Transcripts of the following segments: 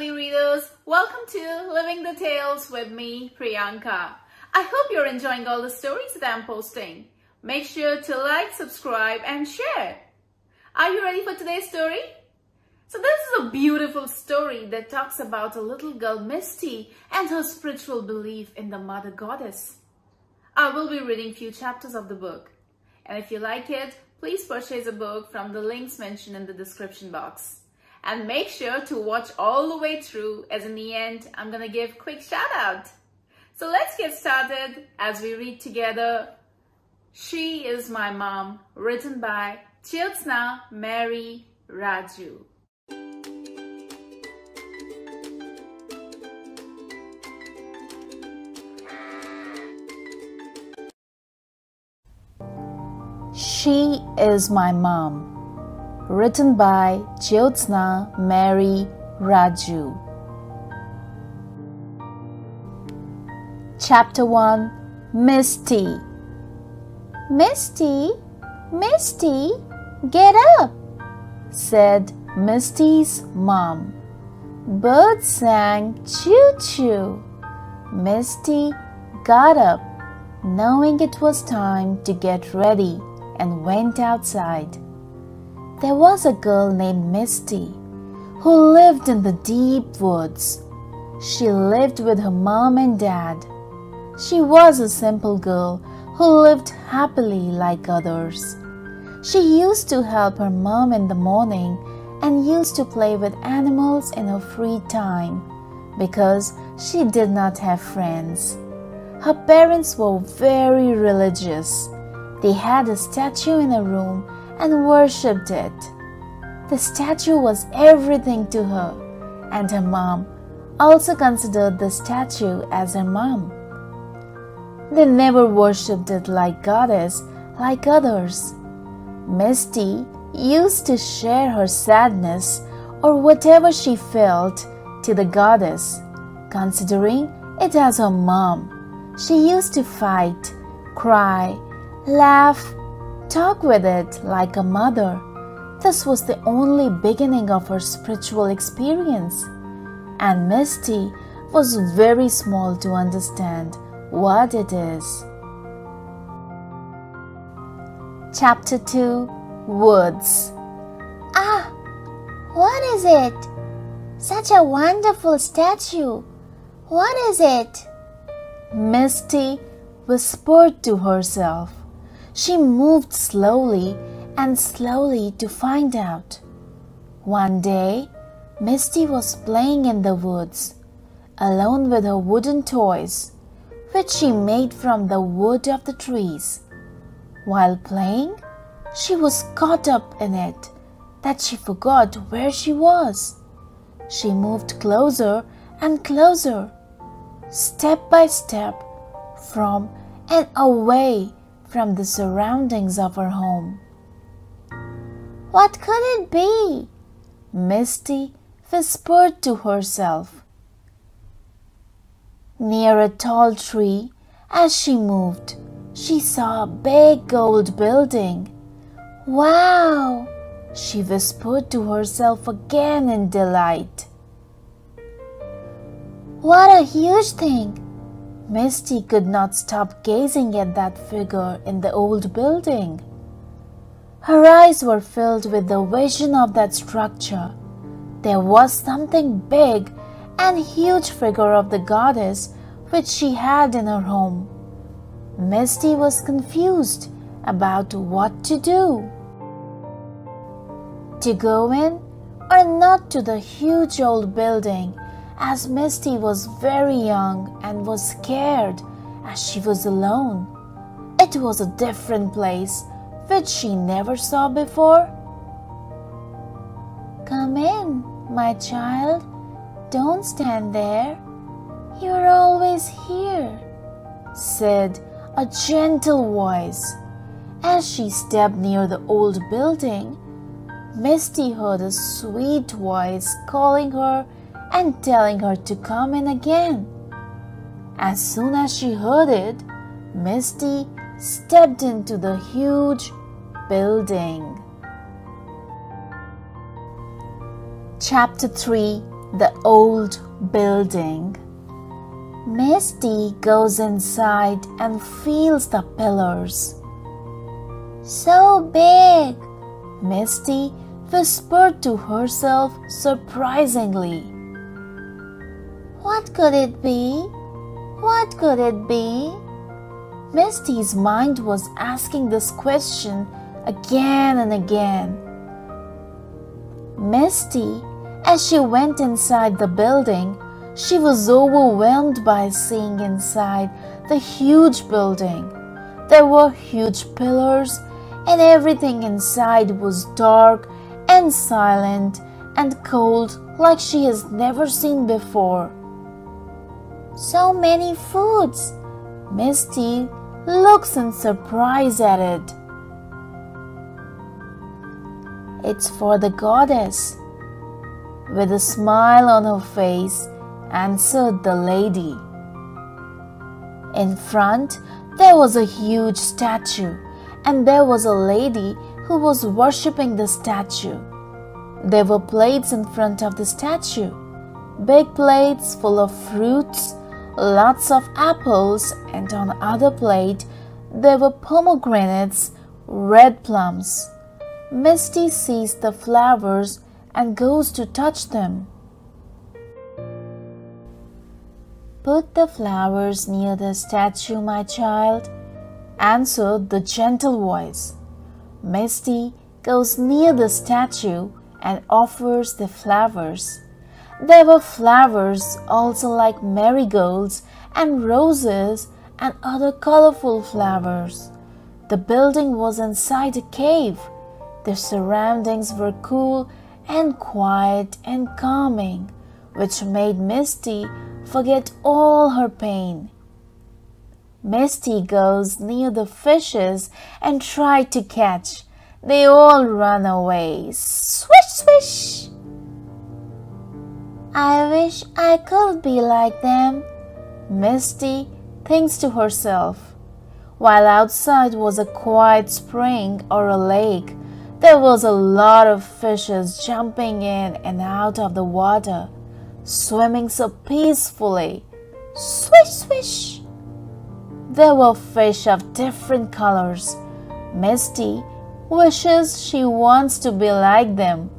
lovely readers, welcome to Living the Tales with me, Priyanka. I hope you're enjoying all the stories that I'm posting. Make sure to like, subscribe and share. Are you ready for today's story? So this is a beautiful story that talks about a little girl, Misty, and her spiritual belief in the mother goddess. I will be reading few chapters of the book. And if you like it, please purchase a book from the links mentioned in the description box. And make sure to watch all the way through, as in the end, I'm gonna give quick shout out. So let's get started as we read together. She is My Mom, written by Jyothsna Mary Raju. She is My Mom, written by Jyothsna Mary Raju. Chapter 1. Misty. Misty, Misty, get up, said Misty's mom. Birds sang choo-choo. Misty got up, knowing it was time to get ready, and went outside. There was a girl named Misty who lived in the deep woods. She lived with her mom and dad. She was a simple girl who lived happily like others. She used to help her mom in the morning and used to play with animals in her free time because she did not have friends. Her parents were very religious. They had a statue in her room and worshipped it. The statue was everything to her, and her mom also considered the statue as her mom. They never worshipped it like goddess like others. Misty used to share her sadness or whatever she felt to the goddess, considering it as her mom. She used to fight, cry, laugh, talk with it like a mother. This was the only beginning of her spiritual experience, and Misty was very small to understand what it is. Chapter 2. Woods. Ah, what is it? Such a wonderful statue. What is it? Misty whispered to herself. She moved slowly and slowly to find out. One day, Misty was playing in the woods, alone with her wooden toys, which she made from the wood of the trees. While playing, she was caught up in it that she forgot where she was. She moved closer and closer, step by step, from and away from the surroundings of her home. What could it be? Misty whispered to herself. Near a tall tree, as she moved, she saw a big gold building. Wow! She whispered to herself again in delight. What a huge thing! Misty could not stop gazing at that figure in the old building. Her eyes were filled with the vision of that structure. There was something big and huge figure of the goddess which she had in her home. Misty was confused about what to do. To go in or not to the huge old building, as Misty was very young and was scared as she was alone. It was a different place which she never saw before. Come in, my child. Don't stand there. You're always here, said a gentle voice. As she stepped near the old building, Misty heard a sweet voice calling her and telling her to come in again. As soon as she heard it, Misty stepped into the huge building. Chapter 3. the old building. Misty goes inside and feels the pillars. So big, Misty whispered to herself surprisingly. What could it be? What could it be? Misty's mind was asking this question again and again. Misty, as she went inside the building, she was overwhelmed by seeing inside the huge building. There were huge pillars, and everything inside was dark and silent and cold like she has never seen before. So many foods! Misty looks in surprise at it. It's for the goddess. With a smile on her face, answered the lady. In front, there was a huge statue, and there was a lady who was worshipping the statue. There were plates in front of the statue, big plates full of fruits, lots of apples, and on other plate, there were pomegranates, red plums. Misty sees the flowers and goes to touch them. Put the flowers near the statue, my child, answered the gentle voice. Misty goes near the statue and offers the flowers. There were flowers also like marigolds and roses and other colorful flowers. The building was inside a cave. The surroundings were cool and quiet and calming, which made Misty forget all her pain. Misty goes near the fishes and tries to catch. They all run away. Swish, swish! I wish I could be like them, Misty thinks to herself. While outside was a quiet spring or a lake, there was a lot of fishes jumping in and out of the water, swimming so peacefully. Swish, swish! There were fish of different colors. Misty wishes she wants to be like them,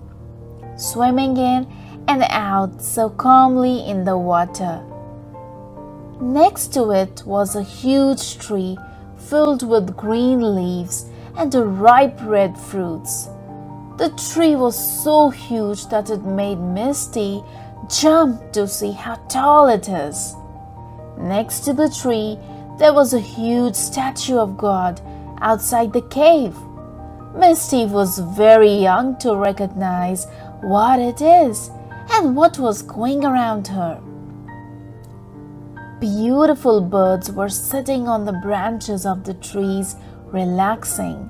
swimming in and out so calmly in the water. Next to it was a huge tree filled with green leaves and the ripe red fruits. The tree was so huge that it made Misty jump to see how tall it is. Next to the tree, there was a huge statue of God outside the cave. Misty was very young to recognize what it is and what was going around her. Beautiful birds were sitting on the branches of the trees, relaxing.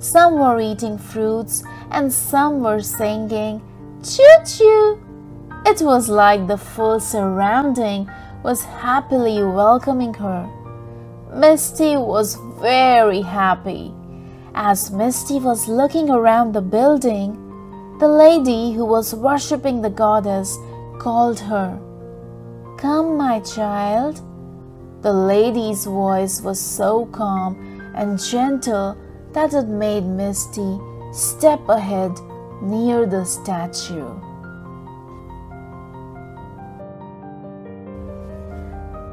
Some were eating fruits and some were singing choo-choo. It was like the full surrounding was happily welcoming her. Misty was very happy. As Misty was looking around the building, the lady who was worshipping the goddess called her. Come, my child. The lady's voice was so calm and gentle that it made Misty step ahead near the statue.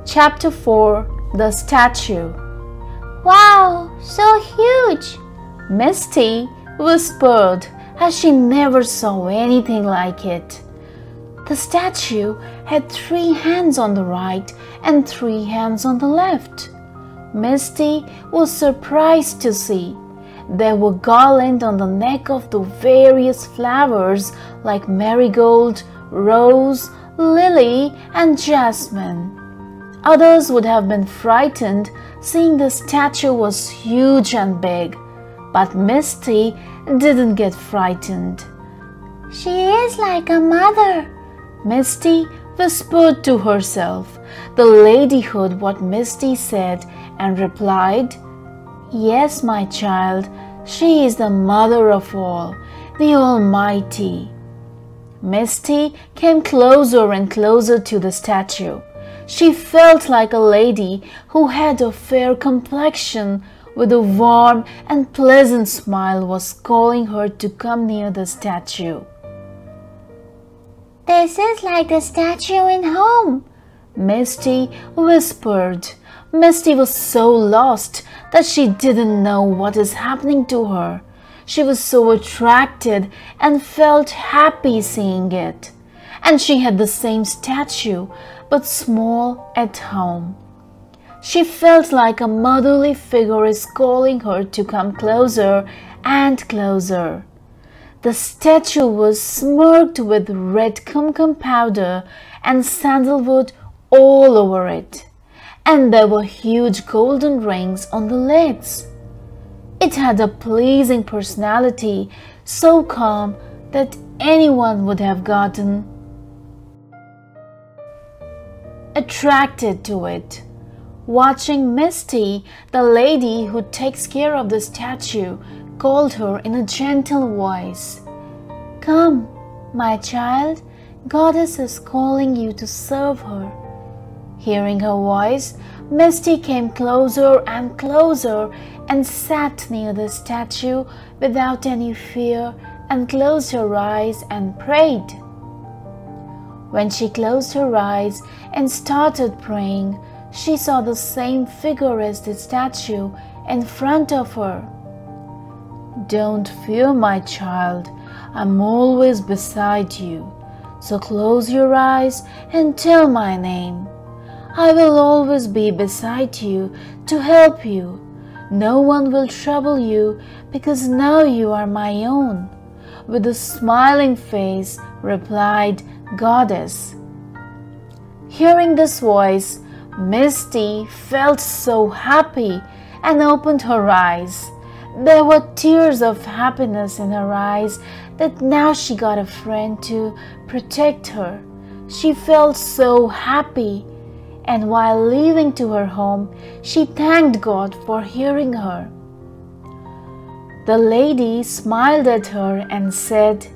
Chapter 4. The Statue. Wow, so huge! Misty whispered as she never saw anything like it. The statue had 3 hands on the right and 3 hands on the left. Misty was surprised to see. There were garlands on the neck of the various flowers like marigold, rose, lily, and jasmine. Others would have been frightened seeing the statue was huge and big, but Misty didn't get frightened. She is like a mother, Misty whispered to herself. The lady heard what Misty said and replied, Yes, my child, she is the mother of all, the Almighty. Misty came closer and closer to the statue. She felt like a lady who had a fair complexion with a warm and pleasant smile was calling her to come near the statue. "This is like the statue in home," Misty whispered. Misty was so lost that she didn't know what is happening to her. She was so attracted and felt happy seeing it. And she had the same statue, but small at home. She felt like a motherly figure is calling her to come closer and closer. The statue was smirked with red kumkum powder and sandalwood all over it. And there were huge golden rings on the legs. It had a pleasing personality, so calm that anyone would have gotten attracted to it. Watching Misty, the lady who takes care of the statue called her in a gentle voice. "Come, my child, Goddess is calling you to serve her." Hearing her voice, Misty came closer and closer and sat near the statue without any fear and closed her eyes and prayed. When she closed her eyes and started praying, she saw the same figure as the statue in front of her. "Don't fear, my child, I'm always beside you. So close your eyes and tell my name. I will always be beside you to help you. No one will trouble you because now you are my own." With a smiling face, replied Goddess. Hearing this voice, Misty felt so happy and opened her eyes. There were tears of happiness in her eyes that now she got a friend to protect her. She felt so happy. And while leaving to her home, she thanked God for hearing her. The lady smiled at her and said,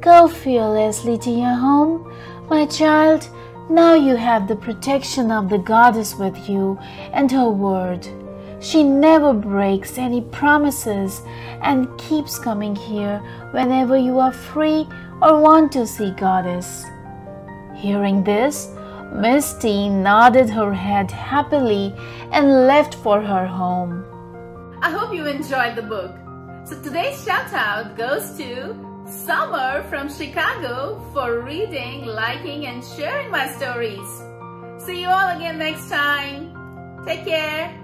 "Go fearlessly to your home, my child. Now you have the protection of the Goddess with you and her word. She never breaks any promises and keeps coming here whenever you are free or want to see Goddess." Hearing this, Misty nodded her head happily and left for her home. I hope you enjoyed the book. So today's shout out goes to Summer from Chicago for reading, liking and sharing my stories. See you all again next time. Take care.